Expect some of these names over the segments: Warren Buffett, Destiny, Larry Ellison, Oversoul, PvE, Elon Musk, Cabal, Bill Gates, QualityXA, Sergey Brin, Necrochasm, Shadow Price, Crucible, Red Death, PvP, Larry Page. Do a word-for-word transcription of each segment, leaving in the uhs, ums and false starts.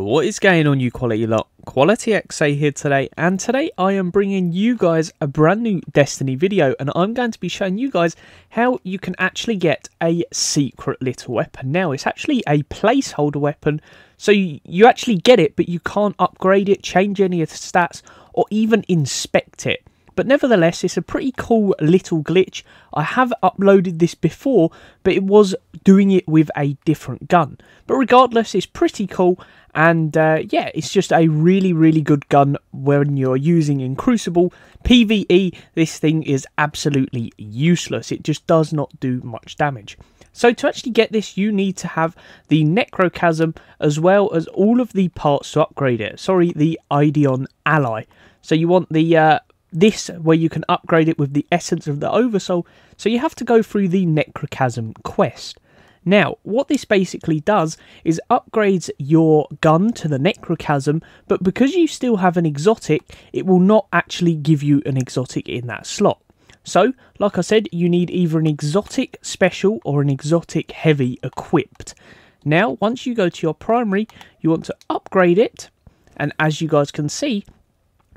What is going on, you quality lot? QualityXA here today, and today I am bringing you guys a brand new Destiny video, and I'm going to be showing you guys how you can actually get a secret little weapon. Now, it's actually a placeholder weapon, so you, you actually get it, but you can't upgrade it, change any of the stats, or even inspect it. But nevertheless, it's a pretty cool little glitch. I have uploaded this before, but it was doing it with a different gun. But regardless, it's pretty cool. And uh, yeah, it's just a really, really good gun when you're using in Crucible. PvE, this thing is absolutely useless. It just does not do much damage. So to actually get this, you need to have the Necrochasm as well as all of the parts to upgrade it. Sorry, the Ideon Ally. So you want the... Uh, This, where you can upgrade it with the essence of the Oversoul, so you have to go through the Necrochasm quest. Now, what this basically does is upgrades your gun to the Necrochasm, but because you still have an exotic, it will not actually give you an exotic in that slot. So, like I said, you need either an exotic special or an exotic heavy equipped. Now, once you go to your primary, you want to upgrade it, and as you guys can see,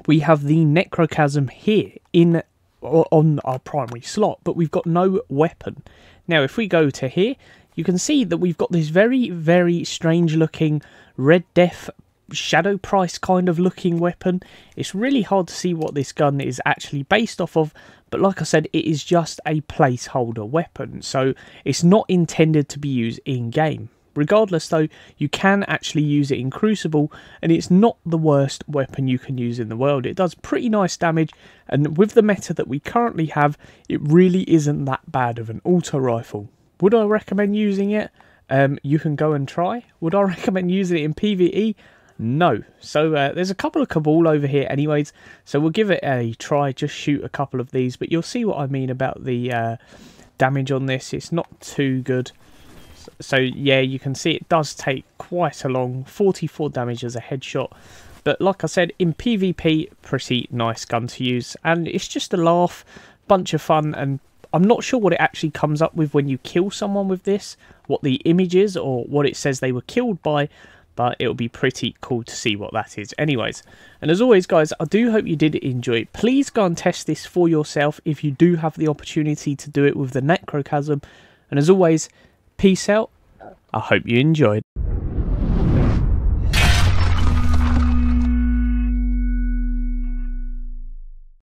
we have the Necrochasm here in on our primary slot, but we've got no weapon. Now, if we go to here, you can see that we've got this very, very strange looking Red Death Shadow Price kind of looking weapon. It's really hard to see what this gun is actually based off of, but like I said, it is just a placeholder weapon, so it's not intended to be used in game. Regardless though, you can actually use it in Crucible, and it's not the worst weapon you can use in the world. It does pretty nice damage, and with the meta that we currently have, it really isn't that bad of an auto rifle. Would I recommend using it? Um, you can go and try. Would I recommend using it in PvE? No. So uh, there's a couple of Cabal over here anyways, so we'll give it a try, just shoot a couple of these, but you'll see what I mean about the uh, damage on this. It's not too good. So yeah, you can see it does take quite a long, forty-four damage as a headshot, but like I said, in PvP, pretty nice gun to use, and it's just a laugh, bunch of fun. And I'm not sure what it actually comes up with when you kill someone with this, what the image is or what it says they were killed by, but it'll be pretty cool to see what that is anyways. And as always guys, I do hope you did enjoy it. Please go and test this for yourself if you do have the opportunity to do it with the Necrochasm, and as always, peace out. I hope you enjoyed.